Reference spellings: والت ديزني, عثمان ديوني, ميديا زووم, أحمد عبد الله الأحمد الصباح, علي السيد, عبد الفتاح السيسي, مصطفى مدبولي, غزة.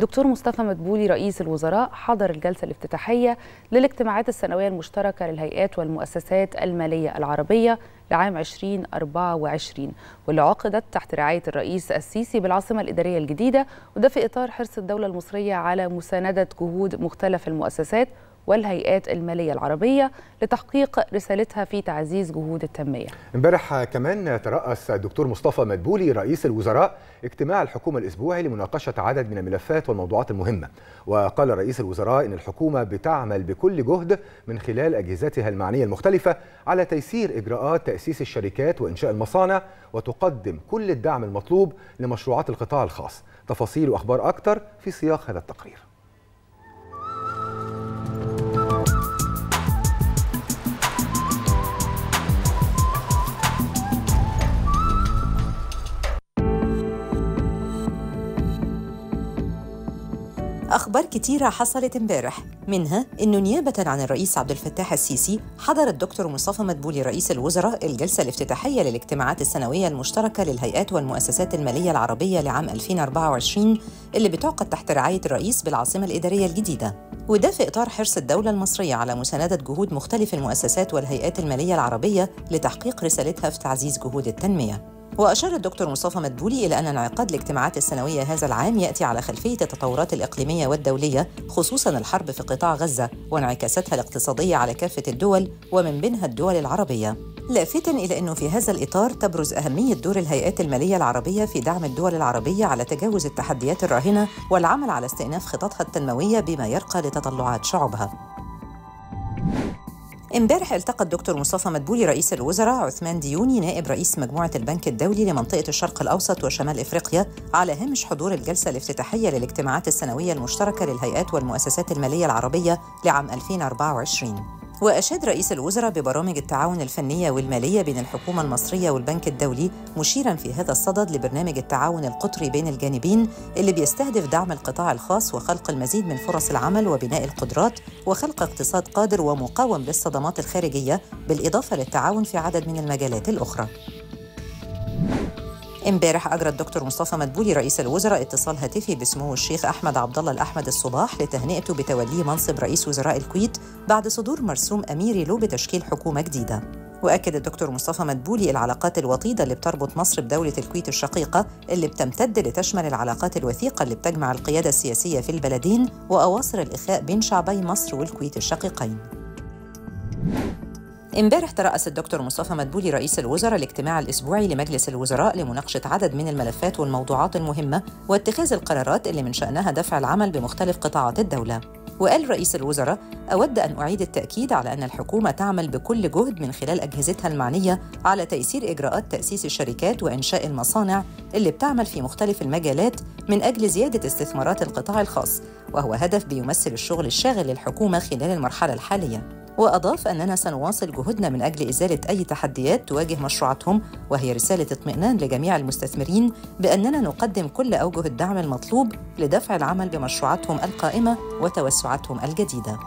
دكتور مصطفى مدبولي رئيس الوزراء حضر الجلسة الافتتاحية للاجتماعات السنوية المشتركة للهيئات والمؤسسات المالية العربية لعام 2024 واللي عقدت تحت رعاية الرئيس السيسي بالعاصمة الإدارية الجديدة، وده في إطار حرص الدولة المصرية على مساندة جهود مختلف المؤسسات والهيئات المالية العربية لتحقيق رسالتها في تعزيز جهود التنمية. امبارح كمان ترأس الدكتور مصطفى مدبولي رئيس الوزراء اجتماع الحكومة الأسبوعي لمناقشة عدد من الملفات والموضوعات المهمة، وقال رئيس الوزراء إن الحكومة بتعمل بكل جهد من خلال أجهزتها المعنية المختلفة على تيسير إجراءات تأسيس الشركات وإنشاء المصانع، وتقدم كل الدعم المطلوب لمشروعات القطاع الخاص. تفاصيل وأخبار أكتر في سياق هذا التقرير. أخبار كتيرة حصلت امبارح، منها إنه نيابة عن الرئيس عبد الفتاح السيسي حضر الدكتور مصطفى مدبولي رئيس الوزراء الجلسة الافتتاحية للاجتماعات السنوية المشتركة للهيئات والمؤسسات المالية العربية لعام 2024 اللي بتعقد تحت رعاية الرئيس بالعاصمة الإدارية الجديدة، وده في إطار حرص الدولة المصرية على مساندة جهود مختلف المؤسسات والهيئات المالية العربية لتحقيق رسالتها في تعزيز جهود التنمية. وأشار الدكتور مصطفى مدبولي إلى أن انعقاد الاجتماعات السنوية هذا العام يأتي على خلفية التطورات الإقليمية والدولية، خصوصاً الحرب في قطاع غزة وانعكاساتها الاقتصادية على كافة الدول ومن بينها الدول العربية، لافتاً إلى أنه في هذا الإطار تبرز أهمية دور الهيئات المالية العربية في دعم الدول العربية على تجاوز التحديات الراهنة والعمل على استئناف خططها التنموية بما يرقى لتطلعات شعوبها. امبارح التقى الدكتور مصطفى مدبولي رئيس الوزراء عثمان ديوني نائب رئيس مجموعة البنك الدولي لمنطقة الشرق الأوسط وشمال إفريقيا على هامش حضور الجلسة الافتتاحية للاجتماعات السنوية المشتركة للهيئات والمؤسسات المالية العربية لعام 2024. وأشاد رئيس الوزراء ببرامج التعاون الفنية والمالية بين الحكومة المصرية والبنك الدولي، مشيراً في هذا الصدد لبرنامج التعاون القطري بين الجانبين اللي بيستهدف دعم القطاع الخاص وخلق المزيد من فرص العمل وبناء القدرات وخلق اقتصاد قادر ومقاوم للصدمات الخارجية، بالإضافة للتعاون في عدد من المجالات الأخرى. امبارح أجرى الدكتور مصطفى مدبولي رئيس الوزراء اتصال هاتفي بسمو الشيخ أحمد عبد الله الأحمد الصباح لتهنئته بتوليه منصب رئيس وزراء الكويت بعد صدور مرسوم أميري له بتشكيل حكومة جديدة. وأكد الدكتور مصطفى مدبولي العلاقات الوطيدة اللي بتربط مصر بدولة الكويت الشقيقة، اللي بتمتد لتشمل العلاقات الوثيقة اللي بتجمع القيادة السياسية في البلدين وأواصر الإخاء بين شعبي مصر والكويت الشقيقين. امبارح ترأس الدكتور مصطفى مدبولي رئيس الوزراء الاجتماع الأسبوعي لمجلس الوزراء لمناقشة عدد من الملفات والموضوعات المهمة واتخاذ القرارات اللي من شأنها دفع العمل بمختلف قطاعات الدولة. وقال رئيس الوزراء: أود أن أعيد التأكيد على أن الحكومة تعمل بكل جهد من خلال أجهزتها المعنية على تيسير إجراءات تأسيس الشركات وإنشاء المصانع اللي بتعمل في مختلف المجالات من أجل زيادة استثمارات القطاع الخاص، وهو هدف بيمثل الشغل الشاغل للحكومة خلال المرحلة الحالية. وأضاف أننا سنواصل جهودنا من أجل إزالة أي تحديات تواجه مشروعاتهم، وهي رسالة اطمئنان لجميع المستثمرين بأننا نقدم كل أوجه الدعم المطلوب لدفع العمل بمشروعاتهم القائمة وتوسعاتهم الجديدة.